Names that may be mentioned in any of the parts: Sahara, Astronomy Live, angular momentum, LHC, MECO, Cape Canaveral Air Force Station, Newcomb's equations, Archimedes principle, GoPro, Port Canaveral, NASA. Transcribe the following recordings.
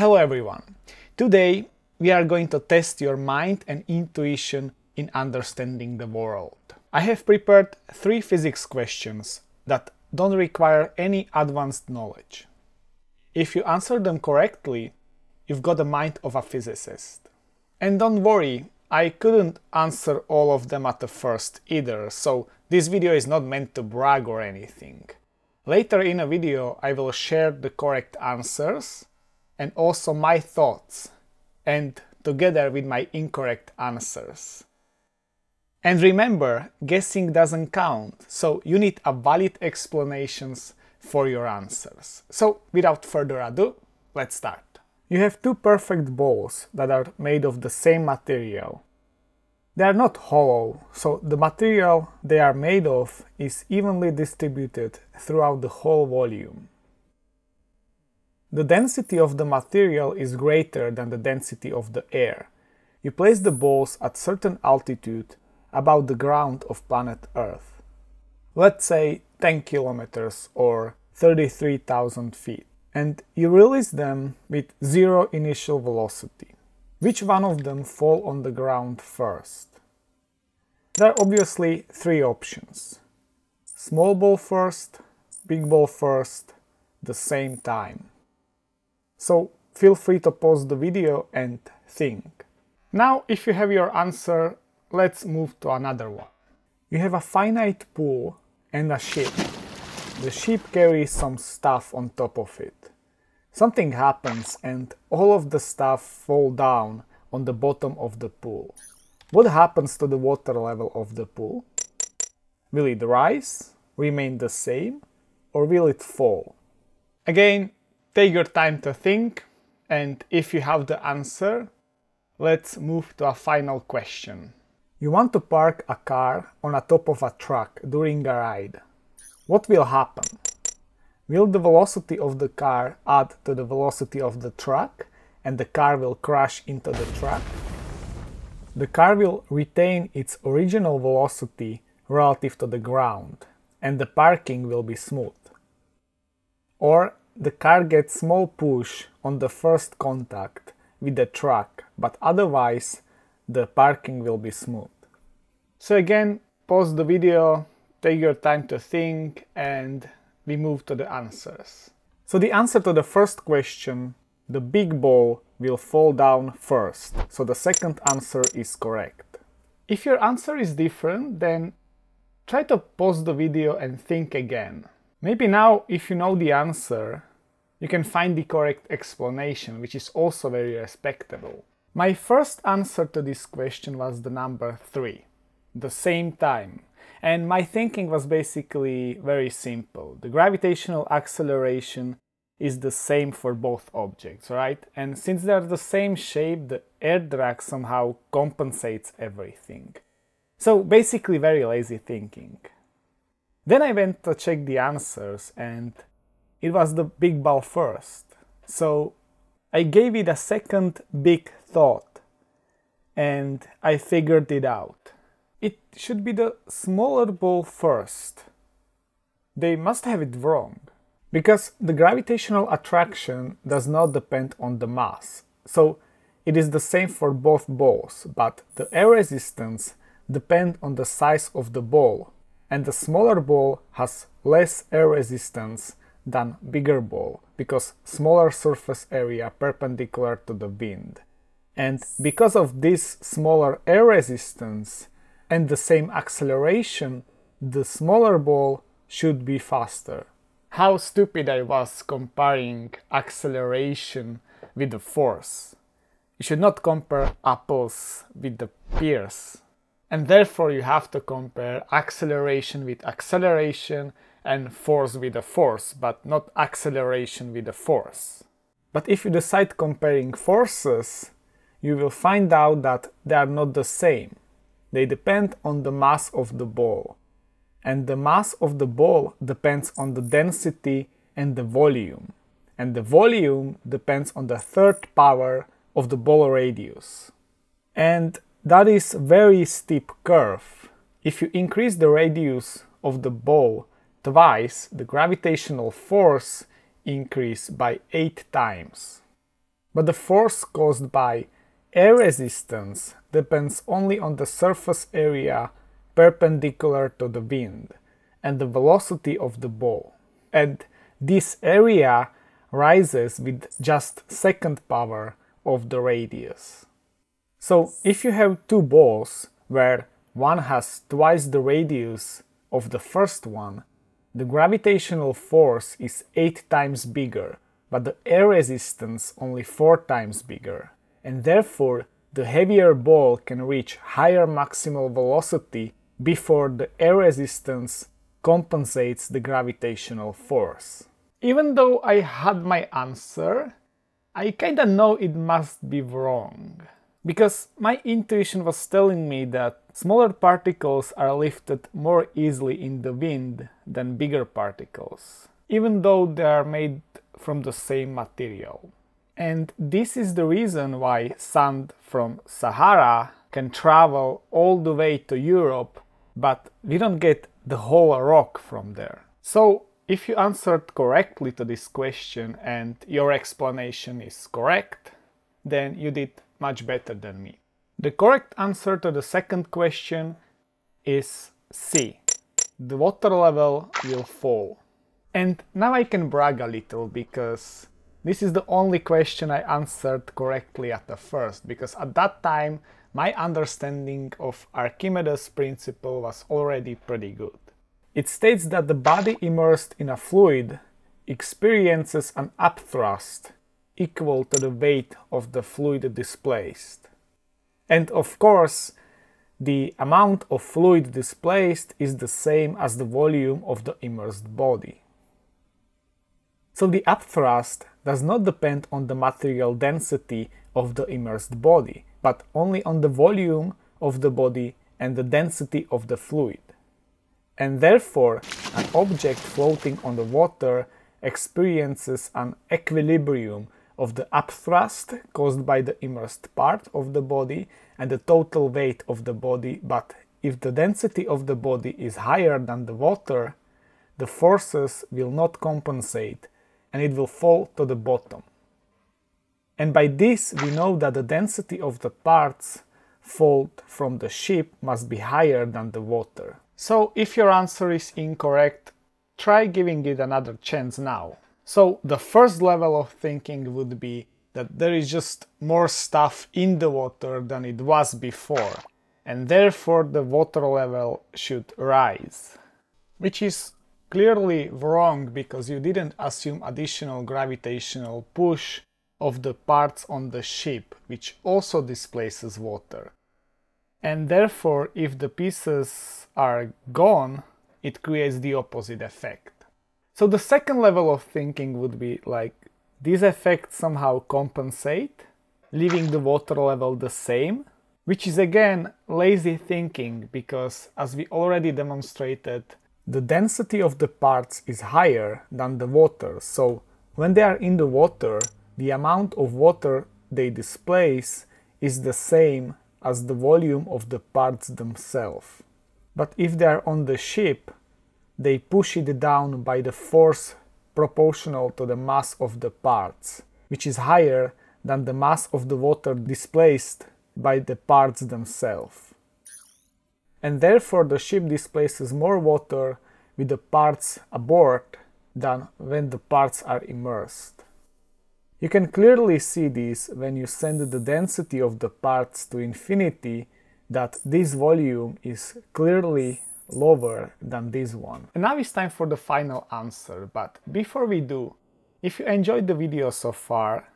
Hello everyone! Today we are going to test your mind and intuition in understanding the world. I have prepared 3 physics questions that don't require any advanced knowledge. If you answer them correctly, you've got the mind of a physicist. And don't worry, I couldn't answer all of them at the first either, so this video is not meant to brag or anything. Later in a video I will share the correct answers and also my thoughts, and together with my incorrect answers. And remember, guessing doesn't count, so you need a valid explanations for your answers. So without further ado, let's start. You have 2 perfect balls that are made of the same material. They are not hollow, so the material they are made of is evenly distributed throughout the whole volume. The density of the material is greater than the density of the air. You place the balls at certain altitude above the ground of planet Earth. Let's say 10 kilometers or 33,000 feet. And you release them with 0 initial velocity. Which one of them fall on the ground first? There are obviously 3 options. Small ball first, big ball first, the same time. So feel free to pause the video and think. Now, if you have your answer, let's move to another one. You have a finite pool and a ship. The ship carries some stuff on top of it. Something happens and all of the stuff falls down on the bottom of the pool. What happens to the water level of the pool? Will it rise, remain the same, or will it fall? Again, take your time to think, and if you have the answer, let's move to a final question. You want to park a car on the top of a truck during a ride. What will happen? Will the velocity of the car add to the velocity of the truck, and the car will crash into the truck? The car will retain its original velocity relative to the ground, and the parking will be smooth. Or the car gets small push on the first contact with the truck, but otherwise the parking will be smooth. So again, pause the video, take your time to think, and we move to the answers. So the answer to the first question, the big ball will fall down first. So the second answer is correct. If your answer is different, then try to pause the video and think again. Maybe now, if you know the answer, you can find the correct explanation, which is also very respectable. My first answer to this question was the number 3, the same time. And my thinking was basically very simple. The gravitational acceleration is the same for both objects, right? And since they are the same shape, the air drag somehow compensates everything. So basically very lazy thinking. Then I went to check the answers and it was the big ball first, so I gave it a second big thought and I figured it out. It should be the smaller ball first. They must have it wrong, because the gravitational attraction does not depend on the mass, so it is the same for both balls, but the air resistance depends on the size of the ball, and the smaller ball has less air resistance than bigger ball, because smaller surface area perpendicular to the wind. And because of this smaller air resistance and the same acceleration, the smaller ball should be faster. How stupid I was comparing acceleration with the force. You should not compare apples with the pears. And therefore you have to compare acceleration with acceleration and force with a force, but not acceleration with a force. But if you decide comparing forces, you will find out that they are not the same. They depend on the mass of the ball. And the mass of the ball depends on the density and the volume. And the volume depends on the 3rd power of the ball radius. And that is very steep curve. If you increase the radius of the ball twice, the gravitational force increases by 8 times. but the force caused by air resistance depends only on the surface area perpendicular to the wind and the velocity of the ball, and this area rises with just second power of the radius. So if you have two balls where one has twice the radius of the first one, the gravitational force is 8 times bigger, but the air resistance only 4 times bigger, and therefore the heavier ball can reach higher maximal velocity before the air resistance compensates the gravitational force. Even though I had my answer, I kinda know it must be wrong, because my intuition was telling me that smaller particles are lifted more easily in the wind than bigger particles, even though they are made from the same material. And this is the reason why sand from Sahara can travel all the way to Europe, but we don't get the whole rock from there. So if you answered correctly to this question and your explanation is correct, then you did much better than me. The correct answer to the second question is C. The water level will fall. And now I can brag a little, because this is the only question I answered correctly at the first, because at that time my understanding of Archimedes principle was already pretty good. It states that the body immersed in a fluid experiences an upthrust equal to the weight of the fluid displaced. And of course, the amount of fluid displaced is the same as the volume of the immersed body. So the upthrust does not depend on the material density of the immersed body, but only on the volume of the body and the density of the fluid. And therefore, an object floating on the water experiences an equilibrium of the upthrust caused by the immersed part of the body and the total weight of the body, but if the density of the body is higher than the water, the forces will not compensate and it will fall to the bottom. And by this we know that the density of the parts filled from the ship must be higher than the water. So if your answer is incorrect, try giving it another chance now. So the first level of thinking would be that there is just more stuff in the water than it was before, and therefore the water level should rise. Which is clearly wrong, because you didn't assume additional gravitational push of the parts on the ship, which also displaces water. And therefore, if the pieces are gone, it creates the opposite effect. So the second level of thinking would be like, these effects somehow compensate, leaving the water level the same, which is again lazy thinking, because as we already demonstrated, the density of the parts is higher than the water, so when they are in the water, the amount of water they displace is the same as the volume of the parts themselves. But if they are on the ship, they push it down by the force proportional to the mass of the parts, which is higher than the mass of the water displaced by the parts themselves. And therefore the ship displaces more water with the parts aboard than when the parts are immersed. You can clearly see this when you send the density of the parts to infinity, that this volume is clearly lower than this one. And now it's time for the final answer, but before we do, if you enjoyed the video so far,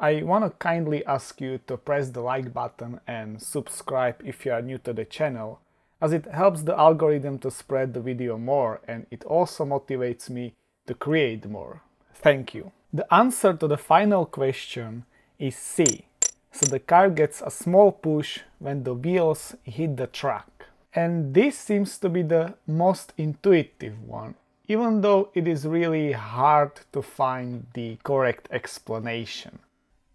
I want to kindly ask you to press the like button and subscribe if you are new to the channel, as it helps the algorithm to spread the video more, and it also motivates me to create more. Thank you. The answer to the final question is C. So the car gets a small push when the wheels hit the track. And this seems to be the most intuitive one, even though it is really hard to find the correct explanation.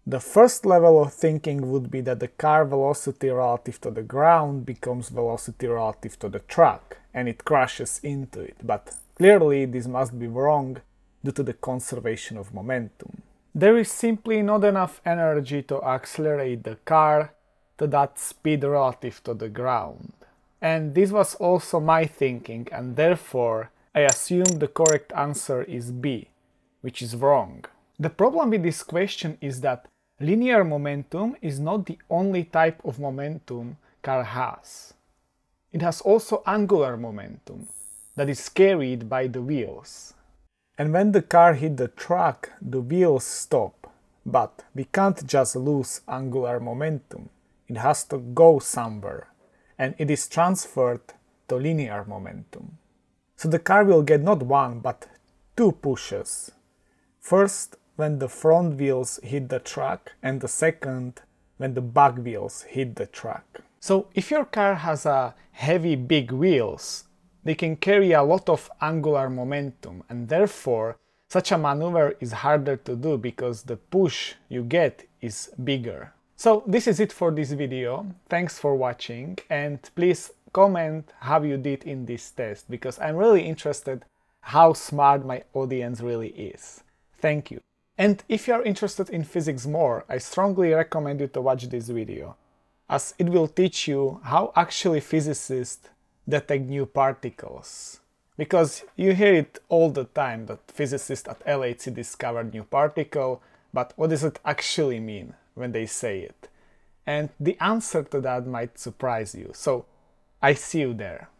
The first level of thinking would be that the car velocity relative to the ground becomes velocity relative to the track, and it crashes into it, but clearly this must be wrong due to the conservation of momentum. There is simply not enough energy to accelerate the car to that speed relative to the ground. And this was also my thinking, and therefore I assume the correct answer is B, which is wrong. The problem with this question is that linear momentum is not the only type of momentum car has. It has also angular momentum that is carried by the wheels. And when the car hits the track, the wheels stop. But we can't just lose angular momentum. It has to go somewhere, and it is transferred to linear momentum. So the car will get not one, but two pushes. First, when the front wheels hit the track, and the second, when the back wheels hit the track. So if your car has a heavy big wheels, they can carry a lot of angular momentum, and therefore such a maneuver is harder to do because the push you get is bigger. So this is it for this video. Thanks for watching, and please comment how you did in this test, because I'm really interested how smart my audience really is. Thank you. And if you are interested in physics more, I strongly recommend you to watch this video, as it will teach you how actually physicists detect new particles. Because you hear it all the time that physicists at LHC discovered new particle, but what does it actually mean when they say it? And the answer to that might surprise you. So I see you there.